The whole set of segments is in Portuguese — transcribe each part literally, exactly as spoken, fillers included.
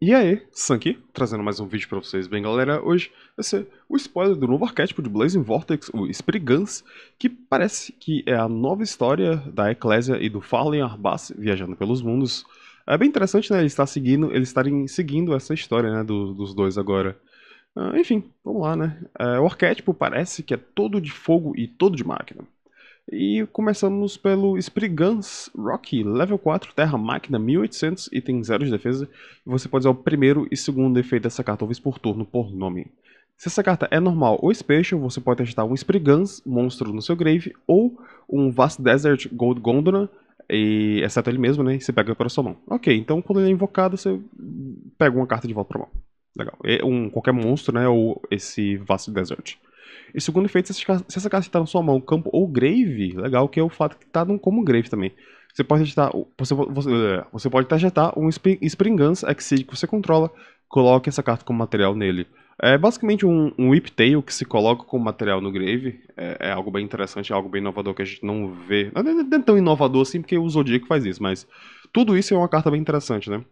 E aí, Sanky, trazendo mais um vídeo pra vocês. Bem galera, hoje vai ser o spoiler do novo arquétipo de Blazing Vortex, o Sprigguns, que parece que é a nova história da Ecclesia e do Fallen Arbass viajando pelos mundos. É bem interessante, né, eles estarem seguindo, eles estarem seguindo essa história, né, do, dos dois agora. Ah, enfim, vamos lá, né. É, o arquétipo parece que é todo de fogo e todo de máquina. E começamos pelo Sprigguns Rocky, level quatro, terra máquina, mil e oitocentos, item zero de defesa. E você pode usar o primeiro e segundo efeito dessa carta, uma vez por turno, por nome. Se essa carta é normal ou special, você pode testar um Sprigguns, monstro no seu grave, ou um Vasto Desert Gold Gondor, e, exceto ele mesmo, né, e você pega para a sua mão. Ok, então quando ele é invocado, você pega uma carta de volta para a mão. Legal, e um, qualquer monstro, né, ou esse Vasto Desert. E segundo efeito, se essa carta está na sua mão, campo ou grave, legal, que é o fato que está como grave também. Você pode agitar, você, você, você pode agitar um Sprigguns Exceed que você controla, coloque essa carta como material nele. É basicamente um, um Whip Tail que se coloca como material no grave, é, é algo bem interessante, é algo bem inovador que a gente não vê. Não é tão inovador assim porque o Zodiac faz isso, mas tudo isso é uma carta bem interessante, né?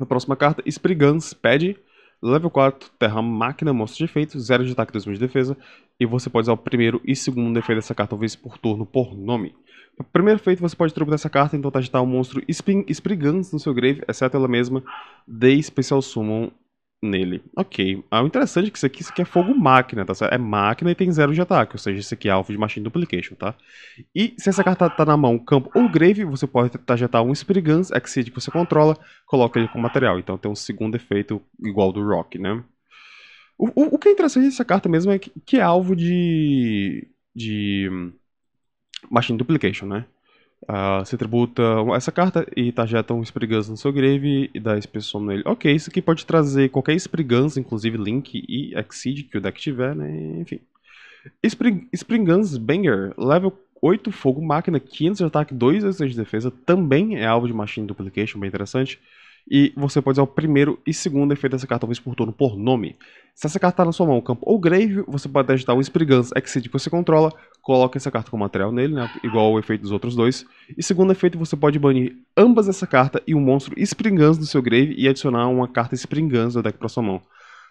A próxima carta, Sprigguns Pad. Level quatro, terra máquina, monstro de efeito, zero de ataque, dois mil de defesa. E você pode usar o primeiro e segundo efeito dessa carta, uma vez por turno, por nome. O primeiro efeito, você pode tributar essa carta, então agitar o monstro Sprigguns no seu grave, exceto ela mesma, dê Special Summon nele. Ok, ah, o interessante é que isso aqui, isso aqui é fogo máquina, tá certo? É máquina e tem zero de ataque, ou seja, isso aqui é alvo de Machine Duplication, tá? E se essa carta tá na mão, campo ou grave, você pode agitar um Sprigguns Exceed que você controla, coloca ele como material. Então tem um segundo efeito igual do Rock, né? O, o, o que é interessante dessa carta mesmo é que, que é alvo de, de Machine Duplication, né? Uh, você tributa essa carta e tajeta um Sprigguns no seu grave e dá espessão nele. Ok, isso aqui pode trazer qualquer Sprigguns, inclusive Link e Exceed que o deck tiver, né? Enfim. Spring, Sprigguns Banger, level oito, fogo, máquina, quinhentos de ataque, dois a seis de defesa. Também é alvo de Machine Duplication, bem interessante. E você pode usar o primeiro e segundo efeito dessa carta, uma vez por turno, por nome. Se essa carta está na sua mão, campo ou grave, você pode agitar um Sprigguns Exceed que você controla, coloca essa carta como material nele, né, igual o efeito dos outros dois. E segundo efeito, você pode banir ambas essa carta e um monstro Sprigguns do seu grave e adicionar uma carta Sprigguns do deck para sua mão.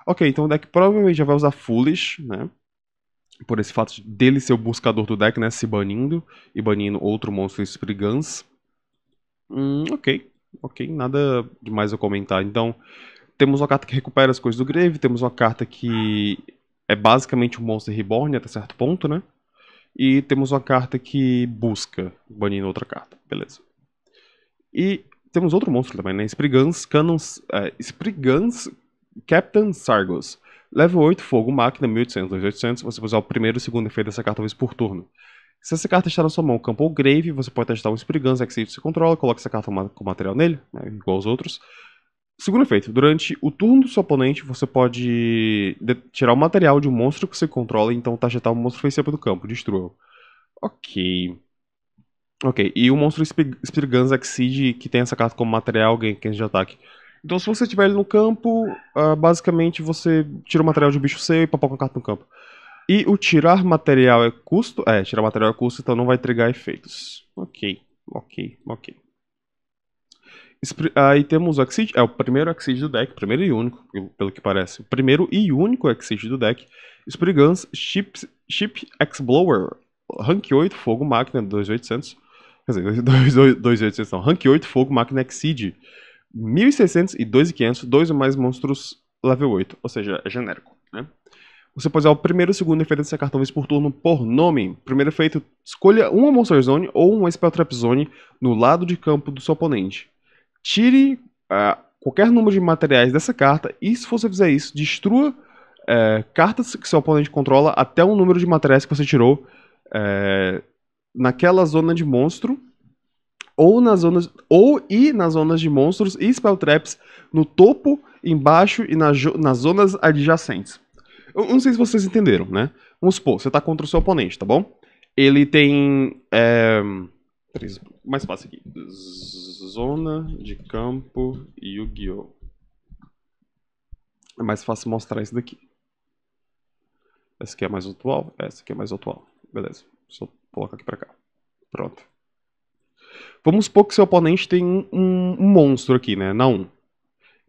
Ok, então o deck provavelmente já vai usar Foolish, né? Por esse fato dele ser o buscador do deck, né? Se banindo e banindo outro monstro Sprigguns. Hum, ok. Ok, nada demais a comentar. Então, temos uma carta que recupera as coisas do grave, temos uma carta que é basicamente um monstro reborn até certo ponto, né? E temos uma carta que busca, banindo outra carta, beleza. E temos outro monstro também, né? Sprigguns, Canons, é, Sprigguns Captain Sargos. Level oito, fogo, máquina, mil e oitocentos, dois mil e oitocentos. Você vai usar o primeiro e segundo efeito dessa carta uma vez por turno. Se essa carta está na sua mão, campo ou grave, você pode testar um Sprigguns Exceed que você controla, coloca essa carta com material nele, né, igual aos outros. Segundo efeito, durante o turno do seu oponente, você pode tirar o material de um monstro que você controla, então targetar um monstro face up do campo, destrua. Ok. Ok, e o monstro Sprigguns Exceed que tem essa carta como material ganha quinze de ataque. Então se você tiver ele no campo, uh, basicamente você tira o material de um bicho seu e papoca a carta no campo. E o tirar material é custo? É, tirar material é custo, então não vai entregar efeitos. Ok, ok, ok. Espr Aí temos o Exceed, é o primeiro Exceed do deck, primeiro e único, pelo que parece. O primeiro e único Exceed do deck. Sprigguns Chips Chip Explorer, rank oito, fogo, máquina, dois mil e oitocentos. Quer dizer, dois mil e oitocentos não, rank oito, fogo, máquina, Exceed. mil e seiscentos e dois mil e quinhentos, dois ou mais monstros level oito, ou seja, é genérico, né? Você pode usar o primeiro e o segundo efeito dessa carta uma vez por turno por nome. Primeiro efeito, escolha uma Monster Zone ou uma Spell Trap Zone no lado de campo do seu oponente. Tire uh, qualquer número de materiais dessa carta e, se você fizer isso, destrua uh, cartas que seu oponente controla até um número de materiais que você tirou uh, naquela zona de monstro ou, nas zonas, ou e nas zonas de monstros e Spell Traps no topo, embaixo e na nas zonas adjacentes. Eu não sei se vocês entenderam, né? Vamos supor, você tá contra o seu oponente, tá bom? Ele tem... É... Mais fácil aqui. Zona de campo Yu-Gi-Oh! É mais fácil mostrar isso daqui. Essa aqui é mais atual, essa aqui é mais atual. Beleza, só colocar aqui pra cá. Pronto. Vamos supor que seu oponente tem um, um monstro aqui, né? Na um.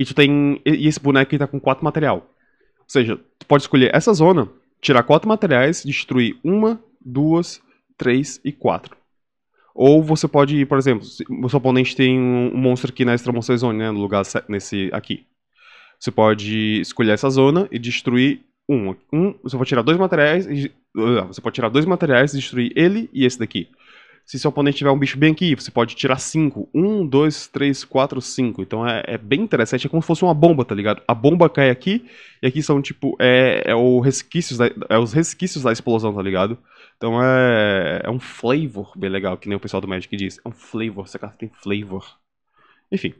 E tu tem... E esse boneco tá com quatro material. Ou seja, tu pode escolher essa zona, tirar quatro materiais, destruir uma, duas, três e quatro. Ou você pode, por exemplo, o seu oponente tem um monstro aqui na Extra Monster Zone, né, no lugar nesse aqui. Você pode escolher essa zona e destruir um. um você pode tirar dois materiais e, uh, você pode tirar dois materiais e destruir ele e esse daqui. Se seu oponente tiver um bicho bem aqui, você pode tirar cinco. Um, dois, três, quatro, cinco. Então é, é bem interessante. É como se fosse uma bomba, tá ligado? A bomba cai aqui, e aqui são, tipo, é, é, o resquícios da, é os resquícios da explosão, tá ligado? Então é, é um flavor bem legal, que nem o pessoal do Magic diz. É um flavor, essa carta tem flavor. Enfim.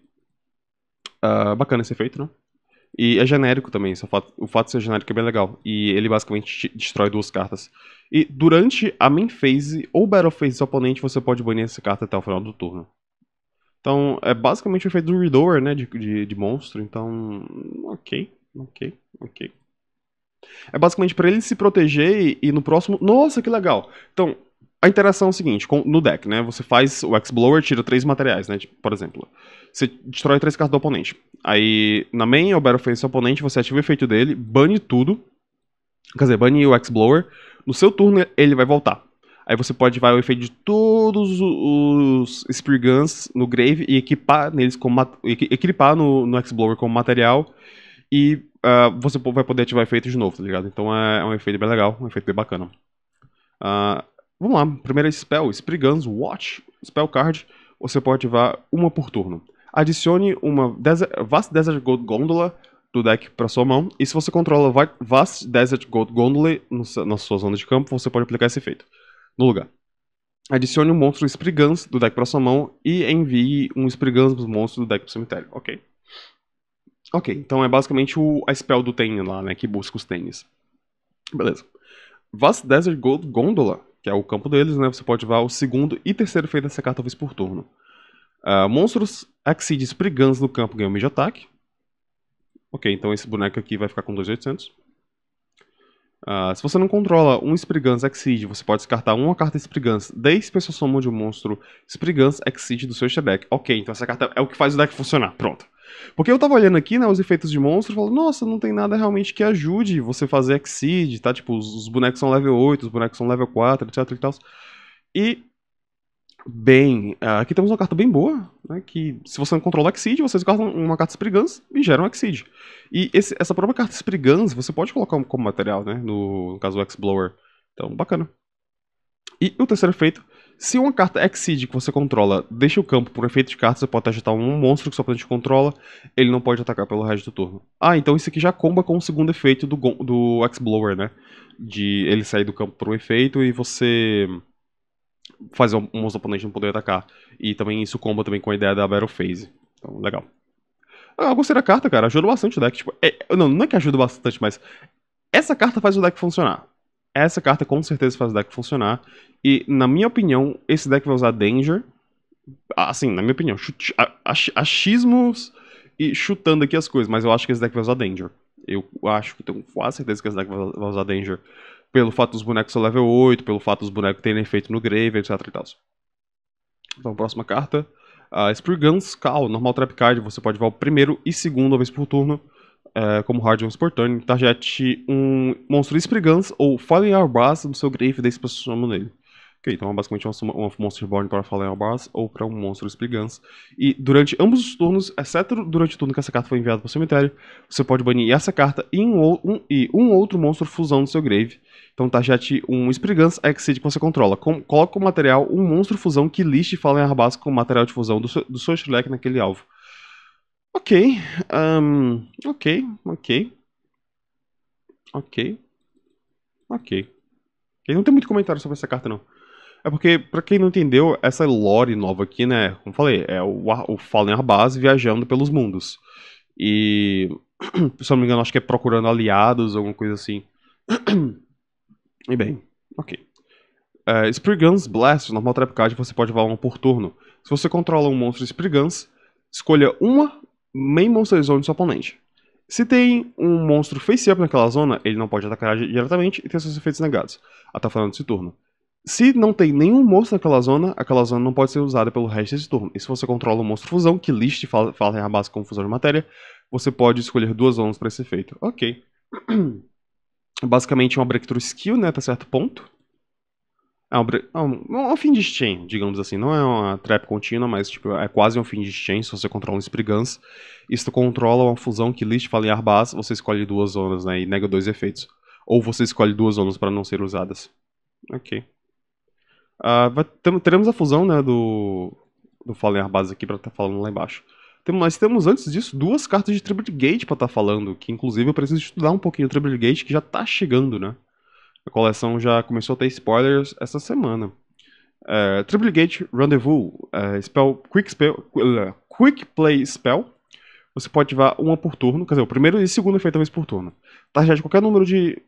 Uh, bacana esse efeito, né? E é genérico também, só o, fato, o fato de ser genérico é bem legal. E ele basicamente destrói duas cartas. E durante a main phase ou battle phase do seu oponente, você pode banir essa carta até o final do turno. Então, é basicamente o efeito do Redoer, né, de, de, de monstro. Então, ok, ok, ok. É basicamente pra ele se proteger e no próximo... Nossa, que legal! Então, a interação é o seguinte, com, no deck, né, você faz o X-Blower, tira três materiais, né, tipo, por exemplo. Você destrói três cartas do oponente. Aí, na main ou battle phase do seu oponente, você ativa o efeito dele, bane tudo. Quer dizer, bane o X-Blower. No seu turno ele vai voltar. Aí você pode ativar o efeito de todos os Sprigguns no grave e equipar neles como equipar no, no X-Blower como material. E uh, você vai poder ativar o efeito de novo, tá ligado? Então é, é um efeito bem legal, um efeito bem bacana. Uh, vamos lá, primeira spell, Sprigguns Watch, spell card. Você pode ativar uma por turno. Adicione uma Desert, Vasto Desert Gold Gondola do deck para sua mão, e se você controla Vasto Desert Gold Gondola na sua zona de campo, você pode aplicar esse efeito no lugar. Adicione um monstro Sprigguns do deck para sua mão e envie um Sprigguns dos monstros do deck pro cemitério. Ok. Ok, então é basicamente o, a spell do Tênis lá, né, que busca os Tênis. Beleza. Vasto Desert Gold Gondola, que é o campo deles, né, você pode ativar o segundo e terceiro efeito dessa carta vez por turno. Uh, monstros Exceed Sprigguns no campo ganham mid ataque. Ok, então esse boneco aqui vai ficar com dois mil e oitocentos. Uh, se você não controla um Sprigguns Exceed, você pode descartar uma carta Sprigguns da especial soma de um monstro Sprigguns Exceed do seu deck. Ok, então essa carta é o que faz o deck funcionar, pronto. Porque eu tava olhando aqui, né, os efeitos de monstro e falo, nossa, não tem nada realmente que ajude você fazer Exceed, tá? Tipo, os, os bonecos são level oito, os bonecos são level quatro, etc e tal. E... Bem, aqui temos uma carta bem boa, né, que se você não controla Exceed, você descarta uma carta Sprigguns e gera um Exceed. E esse, essa própria carta Sprigguns você pode colocar como material, né, no, no caso do X-Blower. Então, bacana. E o terceiro efeito, se uma carta Exceed que você controla deixa o campo por efeito de carta, você pode agitar um monstro que seu oponente controla, ele não pode atacar pelo resto do turno. Ah, então isso aqui já comba com o segundo efeito do, do X-Blower, né, de ele sair do campo por um efeito e você... fazer um monstro oponente não poder atacar. E também isso comba também com a ideia da Battle Phase. Então, legal. Eu gostei da carta, cara. Ajuda bastante o deck. Tipo, é, não, não é que ajuda bastante, mas... Essa carta faz o deck funcionar. Essa carta com certeza faz o deck funcionar. E, na minha opinião, esse deck vai usar Danger. Assim, na minha opinião. Chute, ach, achismos e chutando aqui as coisas. Mas eu acho que esse deck vai usar Danger. Eu acho que tenho quase certeza que esse deck vai usar Danger. Pelo fato dos bonecos ser level oito, pelo fato dos bonecos terem efeito no grave, etc e tal. Então, próxima carta. Uh, Sprigguns Skull, normal trap card. Você pode ativar o primeiro e segundo vez por turno. Uh, como hard once por turn. Target um monstro Sprigguns ou Fallen Arbass no seu grave, daí você soma nele. Ok, então é basicamente uma, uma monster born para Fallen Arbass ou para um monstro Sprigguns. E durante ambos os turnos, exceto durante o turno que essa carta foi enviada para o cemitério, você pode banir essa carta e um, um, e um outro monstro fusão no seu grave. Então target um Sprigguns Exceed que você controla. Com, coloca o material um monstro fusão que liste Fallen Arbass com o material de fusão do seu, do seu Shrek naquele alvo. Ok, um, ok, ok, ok, ok. Não tem muito comentário sobre essa carta não. É porque, pra quem não entendeu, essa lore nova aqui, né, como falei, é o, o Fallen Arbass viajando pelos mundos. E, se eu não me engano, acho que é procurando aliados, alguma coisa assim. E bem, ok. Uh, Sprigguns Blast, normal trap card, você pode valer um por turno. Se você controla um monstro Sprigguns, escolha uma main monster zone do seu oponente. Se tem um monstro face-up naquela zona, ele não pode atacar diretamente e tem seus efeitos negados, até o final desse turno. Se não tem nenhum monstro naquela zona, aquela zona não pode ser usada pelo resto desse turno. E se você controla o monstro fusão, que liste Fallen Arbass como fusão de matéria, você pode escolher duas zonas para esse efeito. Ok. Basicamente é uma Breakthrough Skill, né, até certo ponto. É um, é um, um fim de chain, digamos assim. Não é uma trap contínua, mas tipo, é quase um fim de chain se você controla um Sprigguns. E se tu controla uma fusão que liste Fallen Arbass, você escolhe duas zonas, né, e nega dois efeitos. Ou você escolhe duas zonas para não ser usadas. Ok. Uh, vai, tem, teremos a fusão, né, do, do Fallen Arbass aqui pra estar tá falando lá embaixo. Tem, mas temos antes disso duas cartas de Tri-Brigade pra estar tá falando, que inclusive eu preciso estudar um pouquinho o Tri-Brigade, que já tá chegando, né? A coleção já começou a ter spoilers essa semana. Uh, Triple Gate Rendezvous, uh, spell, quick, spell, uh, quick Play Spell. Você pode ativar uma por turno, quer dizer, o primeiro e o segundo efeito uma vez por turno. Targear de qualquer número de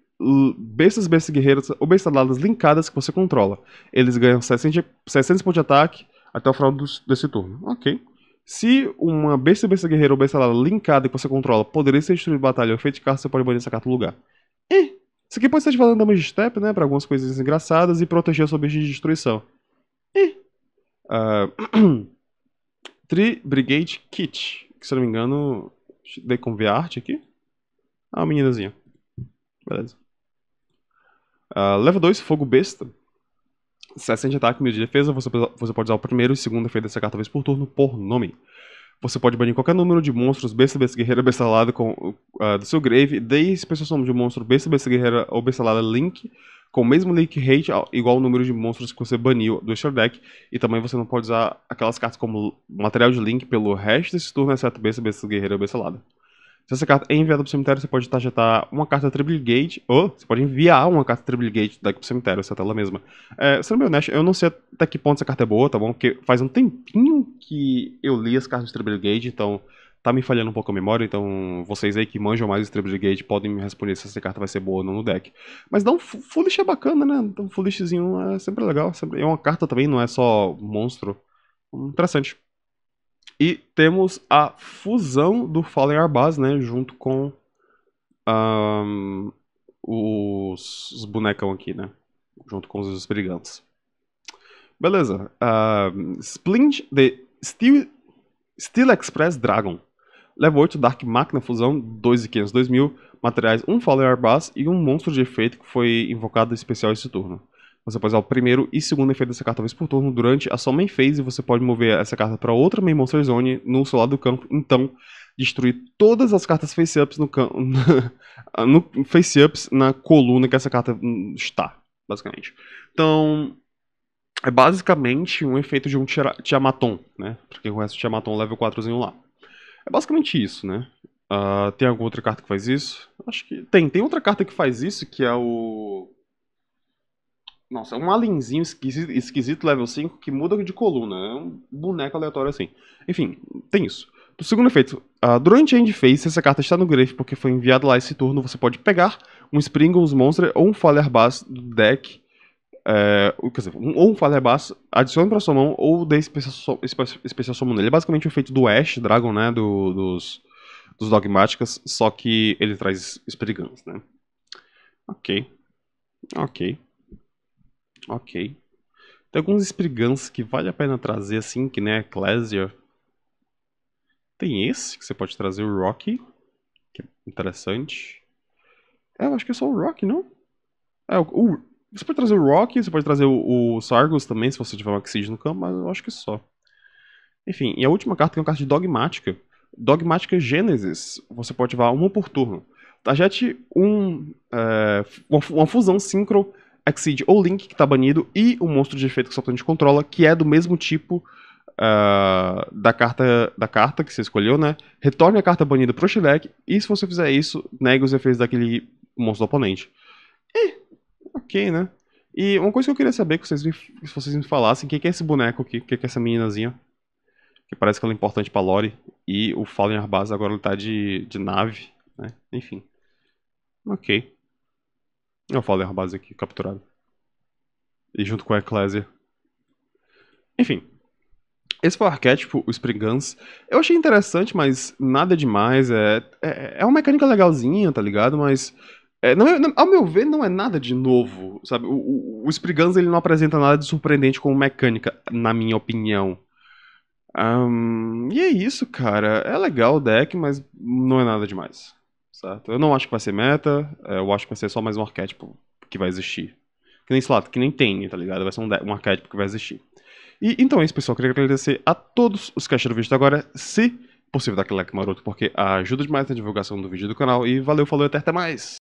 bestas, bestas guerreiras ou bestas aladas linkadas que você controla. Eles ganham seiscentos pontos de ataque até o final do, desse turno. Ok. Se uma besta, besta guerreira ou besta alada linkada que você controla poderia ser destruída em batalha ou efeito de carta, você pode banir essa carta do lugar. E isso aqui pode ser ativado na damage step, né, pra algumas coisas engraçadas e proteger a sua besta de destruição. E uh, Tri-Brigade Kit, que se eu não me engano, dei com ver a arte aqui. Ah, uma meninazinha. Beleza. Uh, level dois, fogo besta. sessenta de ataque, mil de defesa. Você, você pode usar o primeiro e segundo efeito dessa carta vez por turno por nome. Você pode banir qualquer número de monstros, besta, besta guerreira, besta alada com, uh, do seu grave. Dê especiação de um monstro, besta, besta guerreira ou besta alada link, com o mesmo link rate igual ao número de monstros que você baniu do extra deck. E também você não pode usar aquelas cartas como material de link pelo resto desse turno, exceto besta, besta guerreira ou besta alada. Se essa carta é enviada para o cemitério, você pode targetar uma carta Triple Gate, ou você pode enviar uma carta Triple Gate do deck para o cemitério, essa tela mesma. É, sendo bem honesto, eu não sei até que ponto essa carta é boa, tá bom? Porque faz um tempinho que eu li as cartas de Triple Gate, então tá me falhando um pouco a memória, então vocês aí que manjam mais de Triple Gate podem me responder se essa carta vai ser boa ou não no deck. Mas dá um foolish é bacana, né? Então um foolishzinho é sempre legal, sempre... é uma carta também, não é só monstro. Interessante. E temos a fusão do Fallen Arbass, né, junto com um, os, os bonecão aqui, né, junto com os Sprigguns. Beleza, um, Splint the Steel Steel Express Dragon. Level oito, Dark Machina, fusão, dois mil e quinhentos, dois mil, materiais, um Fallen Arbass e um monstro de efeito que foi invocado especial esse turno. Você pode usar o primeiro e segundo efeito dessa carta vez por turno durante a sua main phase. Você pode mover essa carta para outra main monster zone no seu lado do campo. Então, destruir todas as cartas face-ups no, no face-ups na coluna que essa carta está, basicamente. Então, é basicamente um efeito de um Tiamaton, né? Pra quem conhece o Tiamaton level quatrozinho lá. É basicamente isso, né? Uh, tem alguma outra carta que faz isso? Acho que tem. Tem outra carta que faz isso, que é o... Nossa, é um alienzinho esquisito, esquisito level cinco que muda de coluna. É um boneco aleatório assim. Enfim, tem isso. Do segundo efeito, uh, durante a end phase, se essa carta está no grave porque foi enviado lá esse turno, você pode pegar um Sprigguns Monster ou um Fallen Arbass do deck. É, quer dizer, um, ou um Fallen Arbass, adicione para sua mão ou dê especial, especial sua mão nele. É basicamente o efeito do Ash Dragon, né, do, dos, dos Dogmatikas, só que ele traz Sprigguns, né. Ok. Ok. Ok. Tem alguns Sprigguns que vale a pena trazer assim, que nem a Ecclesia. Tem esse, que você pode trazer o Rocky, que é interessante. É, eu acho que é só o Rocky, não? É, o, o, você pode trazer o Rocky, você pode trazer o, o Sargos também, se você tiver um Exceed no campo, mas eu acho que só. Enfim, e a última carta que é uma carta de Dogmatika. Dogmatika Gênesis. Você pode ativar uma por turno. Target um, é, uma fusão sincro Exceed ou Link, que tá banido, e o monstro de efeito que o seu oponente controla, que é do mesmo tipo uh, da, carta, da carta que você escolheu, né? Retorne a carta banida pro Shilek, e se você fizer isso, negue os efeitos daquele monstro do oponente. E, ok, né? E uma coisa que eu queria saber, que vocês me, se vocês me falassem, o que, que é esse boneco aqui, o que, que é essa meninazinha? Que parece que ela é importante pra lore, e o Fallen Arbass agora ele tá de, de nave, né? Enfim. Ok. Eu falei a base aqui, capturado. E junto com a Ecclesia. Enfim. Esse foi o arquétipo, o Sprigguns. Eu achei interessante, mas nada demais. É, é, é uma mecânica legalzinha, tá ligado? Mas É, não, não, ao meu ver, não é nada de novo, sabe? O, o, o Sprigguns, ele não apresenta nada de surpreendente como mecânica, na minha opinião. Um, e é isso, cara. É legal o deck, mas não é nada demais, certo? Eu não acho que vai ser meta, eu acho que vai ser só mais um arquétipo que vai existir. Que nem, sei lá, que nem tem, tá ligado? Vai ser um, um arquétipo que vai existir. E então é isso, pessoal. Queria agradecer a todos os que acharam o vídeo até agora. Se possível, dá aquele like maroto, porque ajuda demais na divulgação do vídeo do canal. E valeu, falou e até mais!